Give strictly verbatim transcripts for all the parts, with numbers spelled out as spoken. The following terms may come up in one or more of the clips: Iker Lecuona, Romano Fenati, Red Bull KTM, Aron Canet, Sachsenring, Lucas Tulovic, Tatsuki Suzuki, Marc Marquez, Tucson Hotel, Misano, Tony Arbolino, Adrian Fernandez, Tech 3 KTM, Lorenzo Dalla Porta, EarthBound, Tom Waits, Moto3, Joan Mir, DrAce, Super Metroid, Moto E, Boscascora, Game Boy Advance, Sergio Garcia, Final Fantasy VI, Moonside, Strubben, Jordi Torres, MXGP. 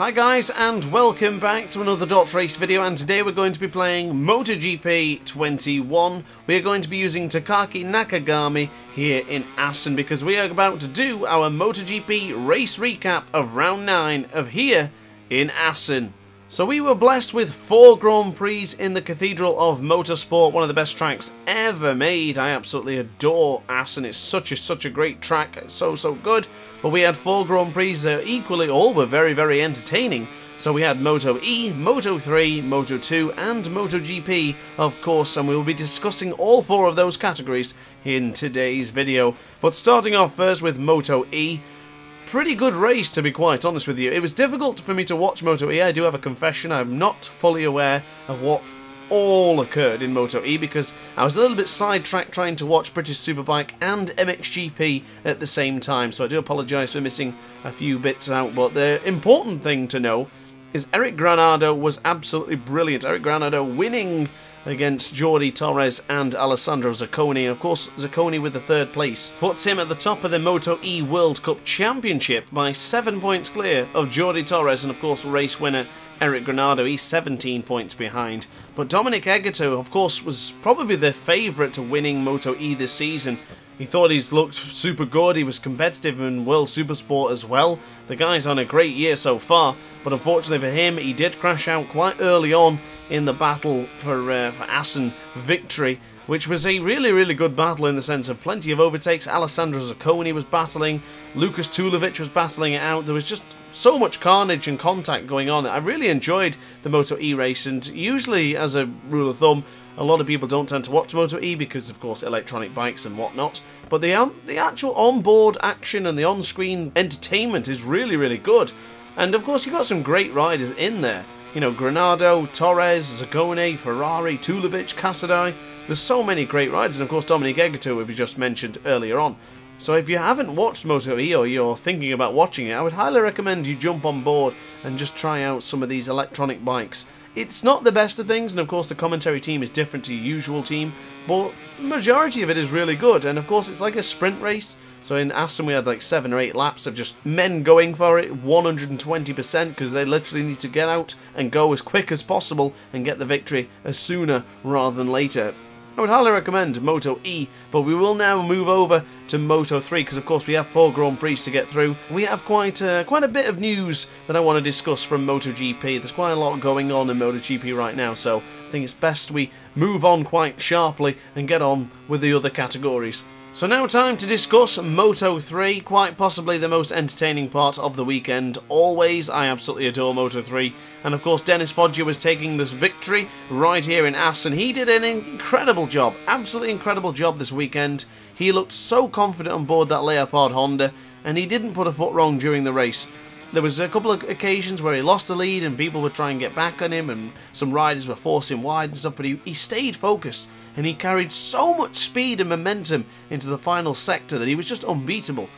Hi guys and welcome back to another DrAce video, and today we're going to be playing MotoGP twenty-one. We are going to be using Takaki Nakagami here in Assen because we are about to do our MotoGP race recap of round nine of here in Assen. So we were blessed with four Grand Prix in the Cathedral of Motorsport, one of the best tracks ever made. I absolutely adore Assen, it's such a, such a great track, it's so so good. But we had four Grand Prix that equally all were very very entertaining. So we had Moto E, Moto three, Moto two and MotoGP of course, and we will be discussing all four of those categories in today's video. But starting off first with Moto E. Pretty good race, to be quite honest with you. It was difficult for me to watch Moto E. I do have a confession, I'm not fully aware of what all occurred in Moto E because I was a little bit sidetracked trying to watch British Superbike and M X G P at the same time, so I do apologise for missing a few bits out. But the important thing to know is Eric Granado was absolutely brilliant. Eric Granado winning against Jordi Torres and Alessandro Zacconi, and of course Zacconi with the third place puts him at the top of the Moto E World Cup Championship by seven points clear of Jordi Torres, and of course race winner Eric Granado, he's seventeen points behind. But Dominic Egato of course was probably the favourite to winning Moto E this season. He thought he's looked super good, he was competitive in World Supersport as well. The guy's on a great year so far, but unfortunately for him, he did crash out quite early on in the battle for, uh, for Assen victory, which was a really, really good battle in the sense of plenty of overtakes. Alessandro Zacconi was battling, Lucas Tulovic was battling it out, there was just so much carnage and contact going on. I really enjoyed the Moto E race, and usually, as a rule of thumb, a lot of people don't tend to watch Moto E because, of course, electronic bikes and whatnot. But the, um, the actual on-board action and the on-screen entertainment is really, really good. And, of course, you've got some great riders in there. You know, Granado, Torres, Zacconi, Ferrari, Tulovic, Casadei. There's so many great riders. And, of course, Dominic Egato, who we just mentioned earlier on. So if you haven't watched Moto E or you're thinking about watching it, I would highly recommend you jump on board and just try out some of these electronic bikes. It's not the best of things, and of course the commentary team is different to your usual team, but the majority of it is really good. And of course it's like a sprint race, so in Assen we had like seven or eight laps of just men going for it one hundred twenty percent because they literally need to get out and go as quick as possible and get the victory as sooner rather than later. I would highly recommend Moto E, but we will now move over to Moto three because of course we have four Grand Prix to get through. We have quite a, quite a bit of news that I want to discuss from MotoGP. There's quite a lot going on in MotoGP right now, so I think it's best we move on quite sharply and get on with the other categories. So now time to discuss Moto three, quite possibly the most entertaining part of the weekend. Always, I absolutely adore Moto three. And of course Dennis Foggia was taking this victory right here in Assen. He did an incredible job, absolutely incredible job this weekend. He looked so confident on board that Leopard Honda, and he didn't put a foot wrong during the race. There was a couple of occasions where he lost the lead and people would try and get back on him and some riders were forcing wide and stuff, but he, he stayed focused and he carried so much speed and momentum into the final sector that he was just unbeatable.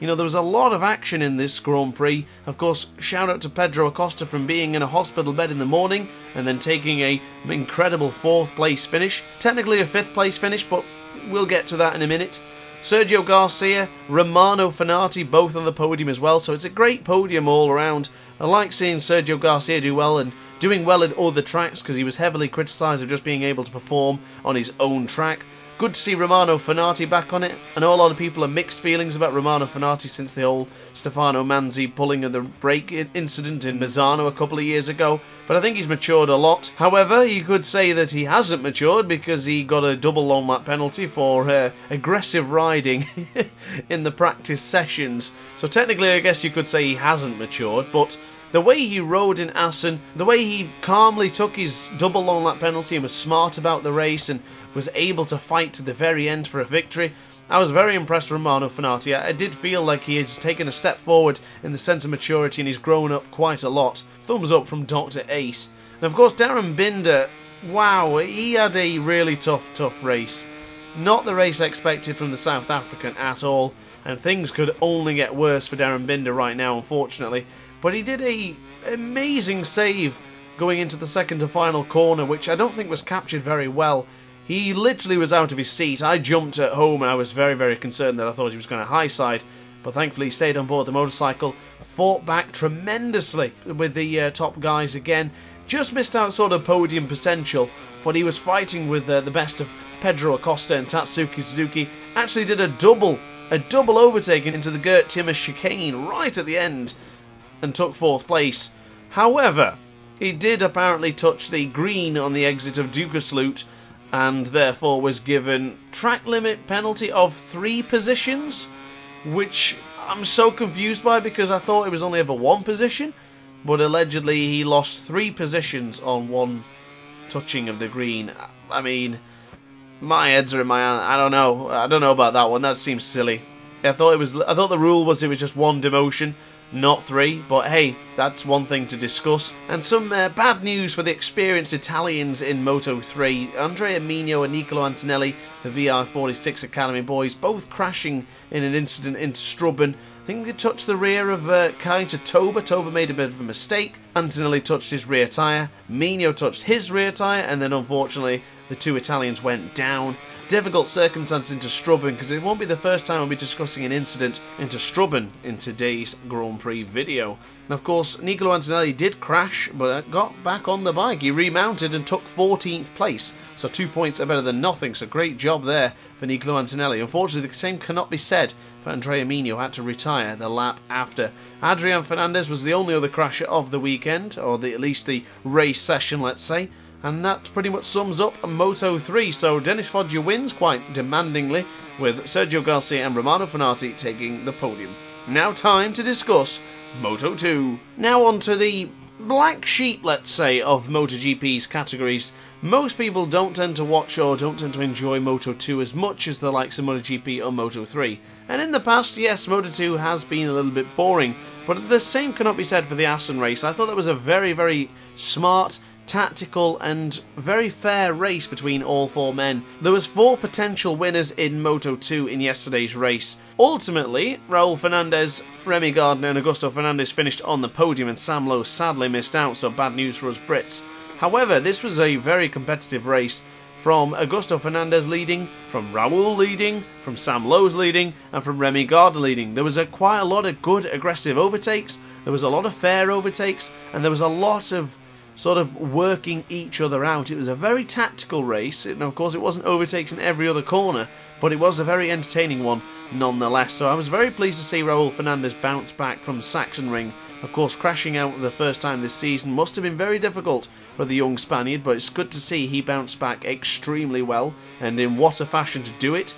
You know, there was a lot of action in this Grand Prix. Of course, shout out to Pedro Acosta from being in a hospital bed in the morning and then taking a incredible fourth place finish. Technically a fifth place finish, but we'll get to that in a minute. Sergio Garcia, Romano Fenati, both on the podium as well, so it's a great podium all around. I like seeing Sergio Garcia do well and doing well in other tracks because he was heavily criticised of just being able to perform on his own track. Good to see Romano Fenati back on it. I know a lot of people have mixed feelings about Romano Fenati since the old Stefano Manzi pulling of the brake incident in Misano a couple of years ago, but I think he's matured a lot. However, you could say that he hasn't matured because he got a double long lap penalty for uh, aggressive riding in the practice sessions. So technically, I guess you could say he hasn't matured, but the way he rode in Assen, the way he calmly took his double long lap penalty and was smart about the race and was able to fight to the very end for a victory, I was very impressed with Romano Fenati. I, I did feel like he has taken a step forward in the sense of maturity and he's grown up quite a lot. Thumbs up from DrAce. And of course Darren Binder, wow, he had a really tough, tough race. Not the race expected from the South African at all, and things could only get worse for Darren Binder right now, unfortunately. But he did an amazing save going into the second to final corner, which I don't think was captured very well. He literally was out of his seat. I jumped at home and I was very, very concerned that I thought he was going to high side. but thankfully stayed on board the motorcycle, fought back tremendously with the uh, top guys again, just missed out sort of podium potential, but he was fighting with uh, the best of Pedro Acosta and Tatsuki Suzuki, actually did a double, a double overtake into the Gert Timmer chicane right at the end and took fourth place. However, he did apparently touch the green on the exit of Dukersloot and therefore was given track limit penalty of three positions, which I'm so confused by because I thought it was only ever one position, but allegedly he lost three positions on one touching of the green. I mean, my heads are in my hand. I don't know. I don't know about that one. That seems silly. I thought it was. I thought the rule was it was just one demotion, not three, but hey, that's one thing to discuss. And some uh, bad news for the experienced Italians in Moto three. Andrea Migno and Niccolo Antonelli, the V R forty-six Academy boys, both crashing in an incident in Strubben. I think they touched the rear of uh, Kai to Toba. Toba made a bit of a mistake. Antonelli touched his rear tyre. Migno touched his rear tyre, and then unfortunately, the two Italians went down. Difficult circumstance into Strubben, because it won't be the first time we'll be discussing an incident into Strubben in today's Grand Prix video. And of course, Niccolo Antonelli did crash, but got back on the bike. He remounted and took fourteenth place, so two points are better than nothing, so great job there for Niccolo Antonelli. Unfortunately, the same cannot be said for Andrea Migno, had to retire the lap after. Adrian Fernandez was the only other crasher of the weekend, or the, at least the race session, let's say. And that pretty much sums up Moto three, so Dennis Foggia wins quite demandingly, with Sergio Garcia and Romano Fenati taking the podium. Now time to discuss Moto two. Now on to the black sheep, let's say, of MotoGP's categories. Most people don't tend to watch or don't tend to enjoy Moto two as much as the likes of MotoGP or Moto three. And in the past, yes, Moto two has been a little bit boring, but the same cannot be said for the Assen race. I thought that was a very, very smart, tactical and very fair race between all four men. There was four potential winners in Moto two in yesterday's race. Ultimately, Raul Fernandez, Remy Gardner and Augusto Fernandez finished on the podium and Sam Lowe sadly missed out, so bad news for us Brits. However, this was a very competitive race, from Augusto Fernandez leading, from Raul leading, from Sam Lowe's leading and from Remy Gardner leading. There was a, quite a lot of good aggressive overtakes, there was a lot of fair overtakes and there was a lot of sort of working each other out. It was a very tactical race, and of course it wasn't overtakes in every other corner, but it was a very entertaining one nonetheless. So I was very pleased to see Raul Fernandez bounce back from Sachsenring. Of course, crashing out the first time this season must have been very difficult for the young Spaniard, but it's good to see he bounced back extremely well, and in what a fashion to do it.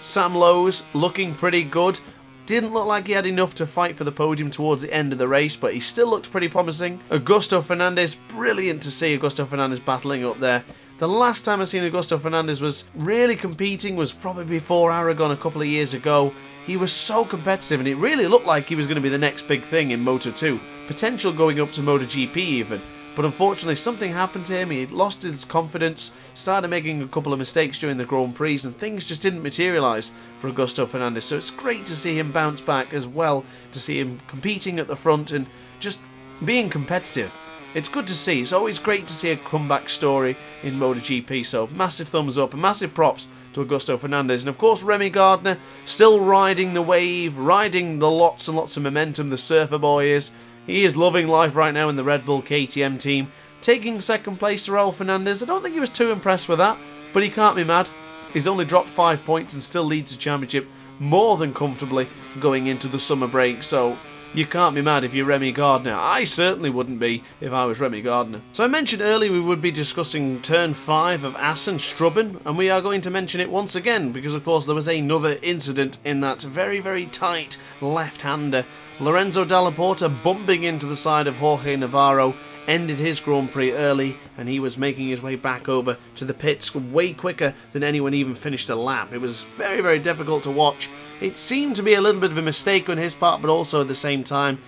Sam Lowe's looking pretty good. Didn't look like he had enough to fight for the podium towards the end of the race, but he still looked pretty promising. Augusto Fernandez, brilliant to see Augusto Fernandez battling up there. The last time I seen Augusto Fernandez was really competing was probably before Aragon a couple of years ago. He was so competitive and it really looked like he was going to be the next big thing in Moto two. Potential going up to MotoGP even. But unfortunately something happened to him, he lost his confidence, started making a couple of mistakes during the Grand Prix and things just didn't materialise for Augusto Fernandez. So it's great to see him bounce back as well, to see him competing at the front and just being competitive. It's good to see, it's always great to see a comeback story in MotoGP, so massive thumbs up and massive props to Augusto Fernandez. And of course Remy Gardner still riding the wave, riding the lots and lots of momentum the surfer boy is. He is loving life right now in the Red Bull K T M team. Taking second place to Raul Fernandez, I don't think he was too impressed with that, but he can't be mad. He's only dropped five points and still leads the championship more than comfortably going into the summer break, so you can't be mad if you're Remy Gardner. I certainly wouldn't be if I was Remy Gardner. So I mentioned earlier we would be discussing Turn five of Assen Strubben, and we are going to mention it once again because of course there was another incident in that very, very tight left-hander. Lorenzo Dalla Porta bumping into the side of Jorge Navarro ended his Grand Prix early, and he was making his way back over to the pits way quicker than anyone even finished a lap. It was very, very difficult to watch. It seemed to be a little bit of a mistake on his part, but also at the same time,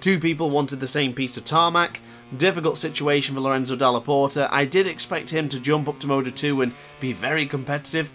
two people wanted the same piece of tarmac. Difficult situation for Lorenzo Dalla Porta. I did expect him to jump up to Moto two and be very competitive.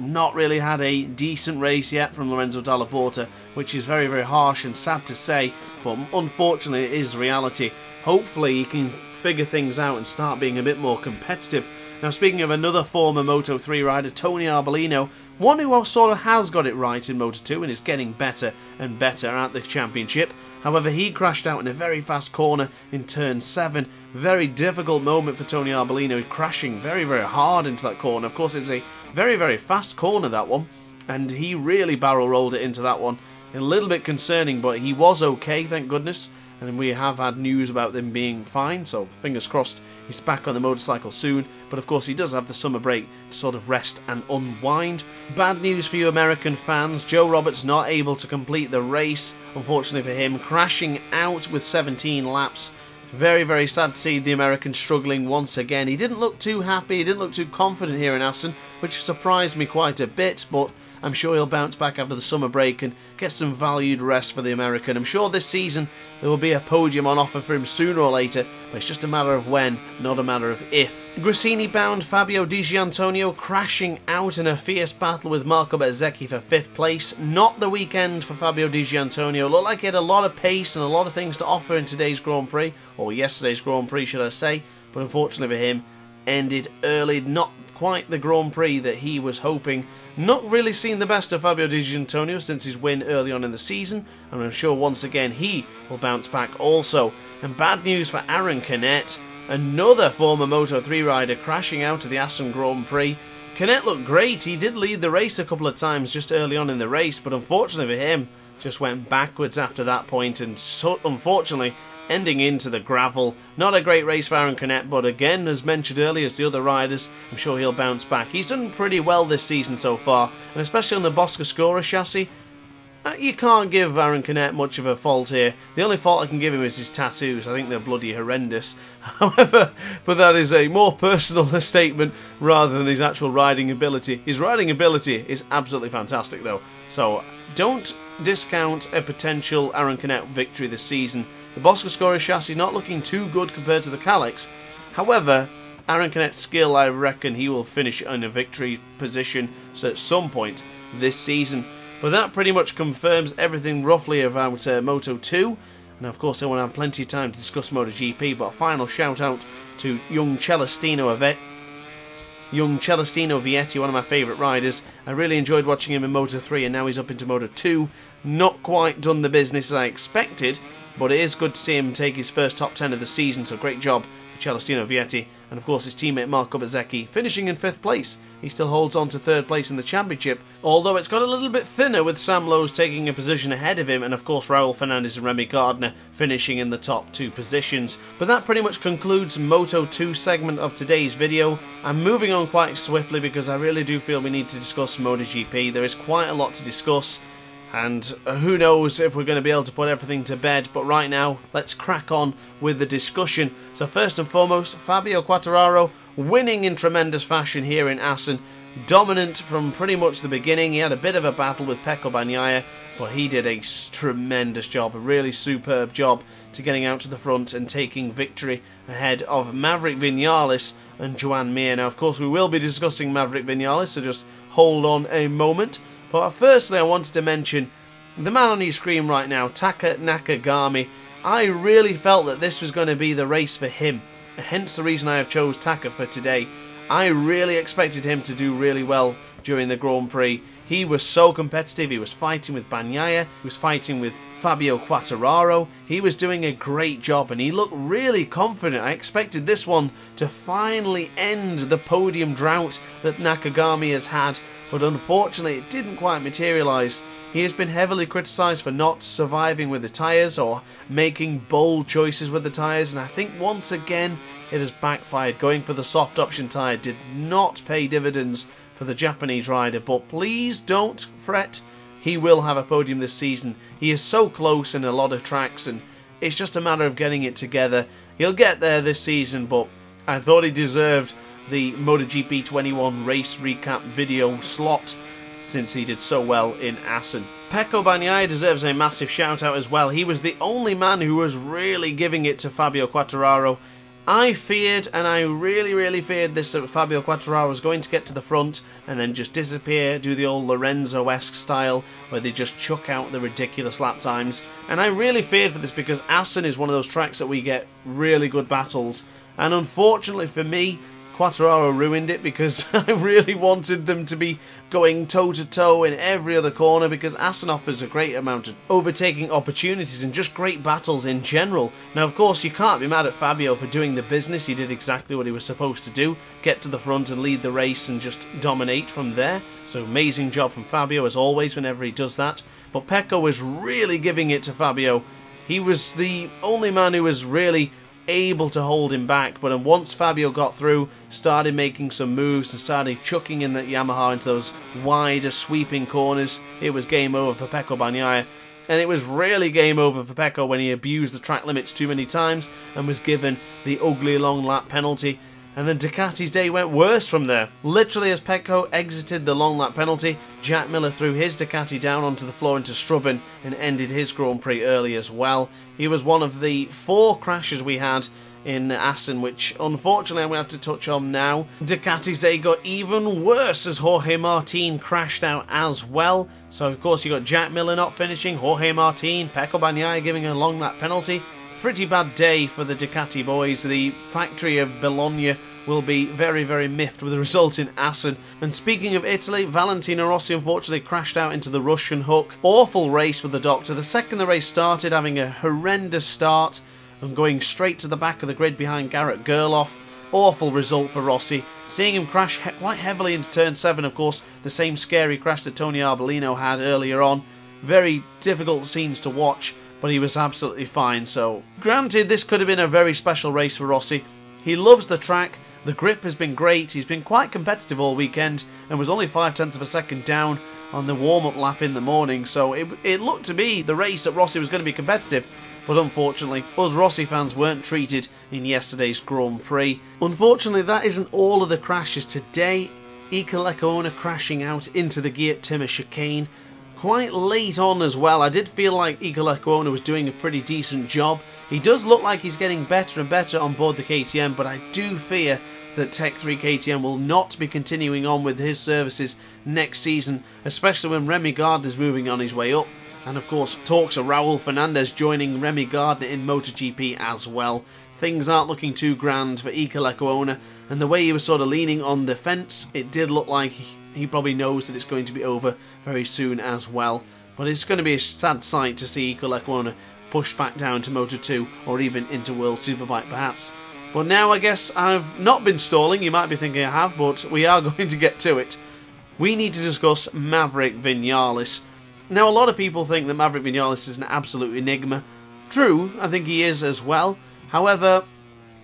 Not really had a decent race yet from Lorenzo Dalla Porta, which is very, very harsh and sad to say, but unfortunately it is reality. Hopefully he can figure things out and start being a bit more competitive Now, speaking of another former Moto three rider, Tony Arbolino, one who sort of has got it right in Moto two and is getting better and better at the championship. However, he crashed out in a very fast corner in turn seven. Very difficult moment for Tony Arbolino, crashing very, very hard into that corner. Of course, it's a very, very fast corner, that one, and he really barrel rolled it into that one. A little bit concerning, but he was okay, thank goodness. And we have had news about him being fine, so fingers crossed he's back on the motorcycle soon. But of course he does have the summer break to sort of rest and unwind. Bad news for you American fans, Joe Roberts not able to complete the race, unfortunately for him, crashing out with seventeen laps. Very, very sad to see the American struggling once again. He didn't look too happy, he didn't look too confident here in Assen, which surprised me quite a bit, but I'm sure he'll bounce back after the summer break and get some valued rest for the American. I'm sure this season there will be a podium on offer for him sooner or later, but it's just a matter of when, not a matter of if. Grassini-bound Fabio Di Giannantonio crashing out in a fierce battle with Marco Bezzecchi for fifth place. Not the weekend for Fabio Di Giannantonio. Looked like he had a lot of pace and a lot of things to offer in today's Grand Prix, or yesterday's Grand Prix should I say, but unfortunately for him, ended early, not quite the Grand Prix that he was hoping. Not really seen the best of Fabio Di Giannantonio since his win early on in the season, and I'm sure once again he will bounce back also. And bad news for Aron Canet, another former Moto three rider crashing out of the Assen Grand Prix. Canet looked great, he did lead the race a couple of times just early on in the race, but unfortunately for him, just went backwards after that point and so, unfortunately ending into the gravel. Not a great race for Aron Canet, but again, as mentioned earlier as the other riders, I'm sure he'll bounce back. He's done pretty well this season so far, and especially on the Boscascora chassis, you can't give Aron Canet much of a fault here. The only fault I can give him is his tattoos. I think they're bloody horrendous. However, but that is a more personal statement rather than his actual riding ability. His riding ability is absolutely fantastic though, so don't discount a potential Aron Canet victory this season. The Boscascora chassis not looking too good compared to the Kalex. However, Aron Canet's skill, I reckon he will finish in a victory position so at some point this season. But that pretty much confirms everything roughly about uh, Moto two. And of course I want to have plenty of time to discuss MotoGP, but a final shout out to young Celestino Vietti. Young Celestino Vietti, one of my favourite riders. I really enjoyed watching him in Moto three and now he's up into Moto two. Not quite done the business as I expected, but it is good to see him take his first top ten of the season, so great job for Celestino Vietti. And of course his teammate Marco Bezzecchi finishing in fifth place. He still holds on to third place in the championship, although it's got a little bit thinner with Sam Lowe taking a position ahead of him and of course Raul Fernandez and Remy Gardner finishing in the top two positions. But that pretty much concludes Moto two segment of today's video. I'm moving on quite swiftly because I really do feel we need to discuss MotoGP. There is quite a lot to discuss, and who knows if we're going to be able to put everything to bed, but right now, let's crack on with the discussion. So first and foremost, Fabio Quartararo winning in tremendous fashion here in Assen. Dominant from pretty much the beginning. He had a bit of a battle with Pecco Bagnaia, but he did a tremendous job, a really superb job to getting out to the front and taking victory ahead of Maverick Vinales and Joan Mir. Now, of course, we will be discussing Maverick Vinales, so just hold on a moment. But firstly, I wanted to mention the man on your screen right now, Takaki Nakagami. I really felt that this was going to be the race for him, hence the reason I have chose Taka for today. I really expected him to do really well during the Grand Prix. He was so competitive. He was fighting with Bagnaia, he was fighting with Fabio Quartararo. He was doing a great job and he looked really confident. I expected this one to finally end the podium drought that Nakagami has had, but unfortunately it didn't quite materialise. He has been heavily criticised for not surviving with the tyres or making bold choices with the tyres, and I think once again it has backfired. Going for the soft option tyre did not pay dividends for the Japanese rider, but please don't fret, he will have a podium this season. He is so close in a lot of tracks and it's just a matter of getting it together. He'll get there this season, but I thought he deserved the MotoGP twenty-one race recap video slot since he did so well in Assen. Pecco Bagnaia deserves a massive shout out as well. He was the only man who was really giving it to Fabio Quartararo. I feared, and I really really feared this, that Fabio Quartararo was going to get to the front and then just disappear, do the old Lorenzo-esque style where they just chuck out the ridiculous lap times. And I really feared for this because Assen is one of those tracks that we get really good battles, and unfortunately for me Quartararo ruined it because I really wanted them to be going toe-to-toe in every other corner, because Assen offers a great amount of overtaking opportunities and just great battles in general. Now, of course, you can't be mad at Fabio for doing the business. He did exactly what he was supposed to do, get to the front and lead the race and just dominate from there. So amazing job from Fabio, as always, whenever he does that. But Pecco is really giving it to Fabio. He was the only man who was really able to hold him back, but once Fabio got through, started making some moves and started chucking in that Yamaha into those wider sweeping corners, it was game over for Pecco Bagnaia. And it was really game over for Pecco when he abused the track limits too many times and was given the ugly long lap penalty. And then Ducati's day went worse from there. Literally, as Pecco exited the long lap penalty, Jack Miller threw his Ducati down onto the floor into Strubben and ended his Grand Prix early as well. He was one of the four crashes we had in Assen, which unfortunately I'm going to have to touch on now. Ducati's day got even worse as Jorge Martin crashed out as well. So of course you got Jack Miller not finishing, Jorge Martin, Pecco Bagnaia giving a long lap penalty. Pretty bad day for the Ducati boys. The factory of Bologna will be very, very miffed with the result in Assen. And speaking of Italy, Valentino Rossi unfortunately crashed out into the Russian hook. Awful race for the doctor. The second the race started, having a horrendous start and going straight to the back of the grid behind Garrett Gerloff. Awful result for Rossi. Seeing him crash he- quite heavily into turn seven, of course, the same scary crash that Tony Arbolino had earlier on. Very difficult scenes to watch, but he was absolutely fine. So granted, this could have been a very special race for Rossi. He loves the track, the grip has been great, he's been quite competitive all weekend and was only five tenths of a second down on the warm-up lap in the morning, so it, it looked to be the race that Rossi was going to be competitive. But unfortunately, us Rossi fans weren't treated in yesterday's Grand Prix. Unfortunately, that isn't all of the crashes today. Iker Lecuona crashing out into the Gyattima chicane quite late on as well. I did feel like Iker Lecuona was doing a pretty decent job. He does look like he's getting better and better on board the K T M, but I do fear that Tech three K T M will not be continuing on with his services next season, especially when Remy Gardner is moving on his way up. And of course, talks of Raul Fernandez joining Remy Gardner in MotoGP as well. Things aren't looking too grand for Iker Lecuona, and the way he was sort of leaning on the fence, it did look like he He probably knows that it's going to be over very soon as well. But it's going to be a sad sight to see Iker Lecuona pushed back down to Moto two or even into World Superbike perhaps. But now I guess I've not been stalling, you might be thinking I have, but we are going to get to it. We need to discuss Maverick Vinales. Now, a lot of people think that Maverick Vinales is an absolute enigma. True, I think he is as well. However,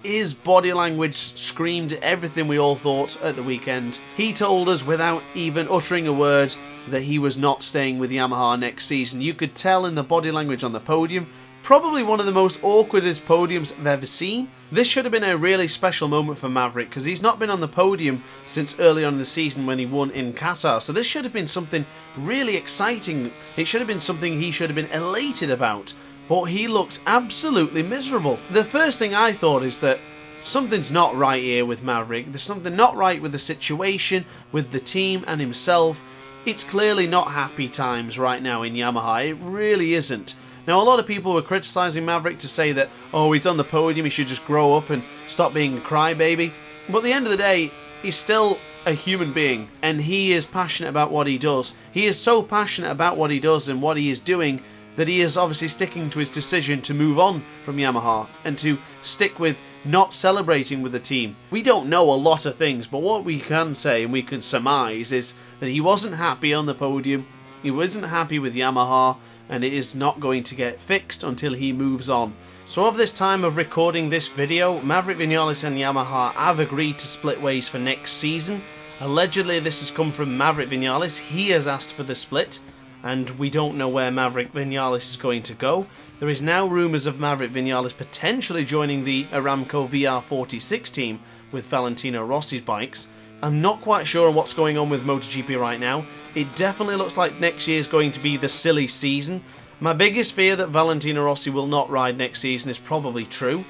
his body language screamed everything we all thought at the weekend. He told us without even uttering a word that he was not staying with Yamaha next season. You could tell in the body language on the podium. Probably one of the most awkwardest podiums I've ever seen. This should have been a really special moment for Maverick, because he's not been on the podium since early on in the season when he won in Qatar. So this should have been something really exciting. It should have been something he should have been elated about. But he looked absolutely miserable. The first thing I thought is that something's not right here with Maverick. There's something not right with the situation, with the team and himself. It's clearly not happy times right now in Yamaha. It really isn't. Now, a lot of people were criticising Maverick to say that, oh, he's on the podium, he should just grow up and stop being a crybaby. But at the end of the day, he's still a human being, and he is passionate about what he does. He is so passionate about what he does and what he is doing that he is obviously sticking to his decision to move on from Yamaha and to stick with not celebrating with the team. We don't know a lot of things, but what we can say and we can surmise is that he wasn't happy on the podium, he wasn't happy with Yamaha, and it is not going to get fixed until he moves on. So of this time of recording this video, Maverick Vinales and Yamaha have agreed to split ways for next season. Allegedly, this has come from Maverick Vinales. He has asked for the split, and we don't know where Maverick Vinales is going to go. There is now rumours of Maverick Vinales potentially joining the Aramco V R forty-six team with Valentino Rossi's bikes. I'm not quite sure on what's going on with MotoGP right now. It definitely looks like next year is going to be the silly season. My biggest fear that Valentino Rossi will not ride next season is probably true,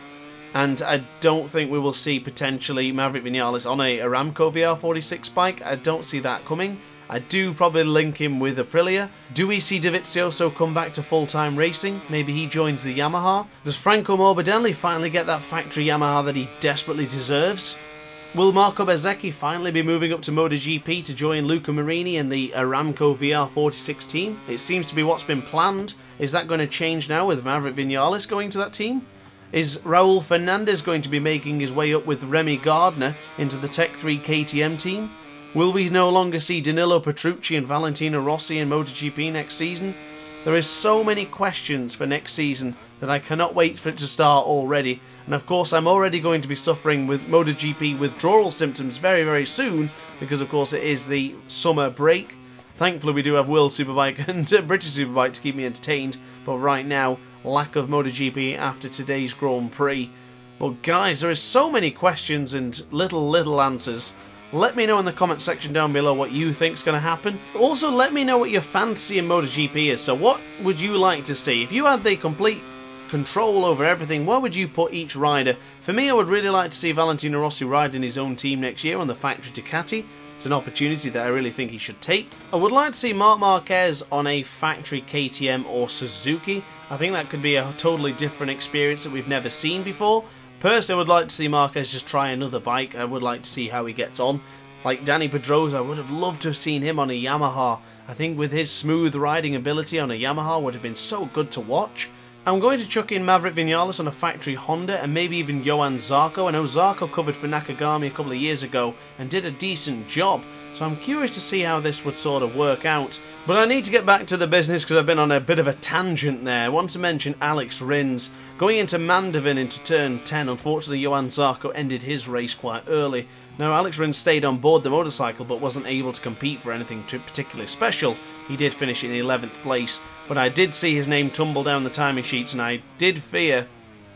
and I don't think we will see potentially Maverick Vinales on a Aramco V R forty-six bike. I don't see that coming. I do probably link him with Aprilia. Do we see Dovizioso come back to full-time racing? Maybe he joins the Yamaha. Does Franco Morbidelli finally get that factory Yamaha that he desperately deserves? Will Marco Bezzecchi finally be moving up to MotoGP to join Luca Marini and the Aramco V R forty-six team? It seems to be what's been planned. Is that going to change now with Maverick Vinales going to that team? Is Raul Fernandez going to be making his way up with Remy Gardner into the Tech three K T M team? Will we no longer see Danilo Petrucci and Valentino Rossi in MotoGP next season? There is so many questions for next season that I cannot wait for it to start already. And of course I'm already going to be suffering with MotoGP withdrawal symptoms very very soon, because of course it is the summer break. Thankfully we do have World Superbike and British Superbike to keep me entertained, but right now lack of MotoGP after today's Grand Prix. But guys, there is so many questions and little little answers. Let me know in the comment section down below what you think's going to happen. Also, let me know what your fantasy in MotoGP is. So what would you like to see? If you had the complete control over everything, where would you put each rider? For me, I would really like to see Valentino Rossi ride in his own team next year on the factory Ducati. It's an opportunity that I really think he should take. I would like to see Marc Marquez on a factory K T M or Suzuki. I think that could be a totally different experience that we've never seen before. Personally, I would like to see Marquez just try another bike. I would like to see how he gets on. Like Danny Pedrosa, I would have loved to have seen him on a Yamaha. I think with his smooth riding ability on a Yamaha would have been so good to watch. I'm going to chuck in Maverick Vinales on a factory Honda and maybe even Johan Zarco. I know Zarco covered for Nakagami a couple of years ago and did a decent job. So I'm curious to see how this would sort of work out. But I need to get back to the business because I've been on a bit of a tangent there. I want to mention Alex Rins. Going into Mandevin into turn ten, unfortunately Johan Zarco ended his race quite early. Now Alex Rins stayed on board the motorcycle but wasn't able to compete for anything too particularly special. He did finish in eleventh place, but I did see his name tumble down the timing sheets and I did fear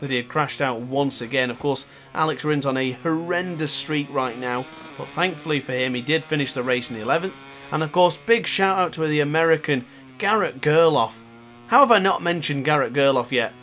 that he had crashed out once again. Of course, Alex Rins on a horrendous streak right now, but thankfully for him, he did finish the race in the eleventh. And of course, big shout out to the American, Garrett Gerloff. How have I not mentioned Garrett Gerloff yet?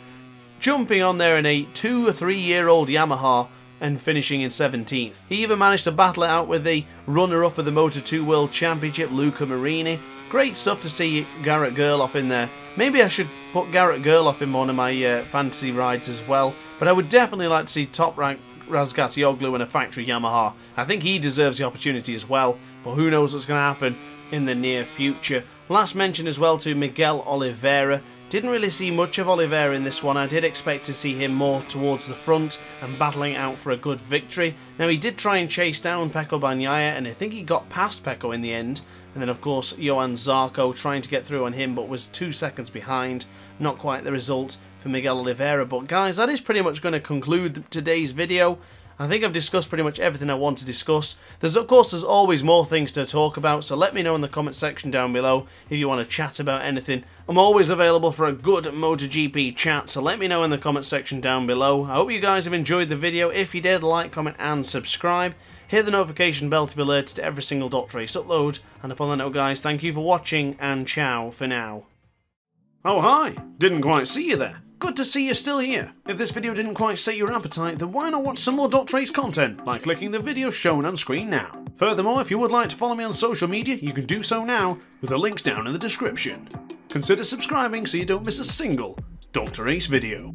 Jumping on there in a two or three year old Yamaha and finishing in seventeenth. He even managed to battle it out with the runner-up of the Moto two World Championship, Luca Marini. Great stuff to see Garrett Gerloff in there. Maybe I should put Garrett Gerloff in one of my uh, fantasy rides as well, but I would definitely like to see Top Rank Razgatioglu in a factory Yamaha. I think he deserves the opportunity as well, but who knows what's going to happen in the near future. Last mention as well to Miguel Oliveira. Didn't really see much of Oliveira in this one. I did expect to see him more towards the front and battling out for a good victory. Now he did try and chase down Pecco Bagnaia and I think he got past Pecco in the end. And then of course Johan Zarco trying to get through on him but was two seconds behind. Not quite the result for Miguel Oliveira. But guys, that is pretty much going to conclude today's video. I think I've discussed pretty much everything I want to discuss. There's, of course, there's always more things to talk about, so let me know in the comment section down below if you want to chat about anything. I'm always available for a good MotoGP chat, so let me know in the comment section down below. I hope you guys have enjoyed the video. If you did, like, comment, and subscribe. Hit the notification bell to be alerted to every single DrAce upload. And upon that note, guys, thank you for watching, and ciao for now. Oh, hi! Didn't quite see you there. Good to see you're still here. If this video didn't quite set your appetite, then why not watch some more DrAce content by clicking the video shown on screen now. Furthermore, if you would like to follow me on social media, you can do so now with the links down in the description. Consider subscribing so you don't miss a single DrAce video.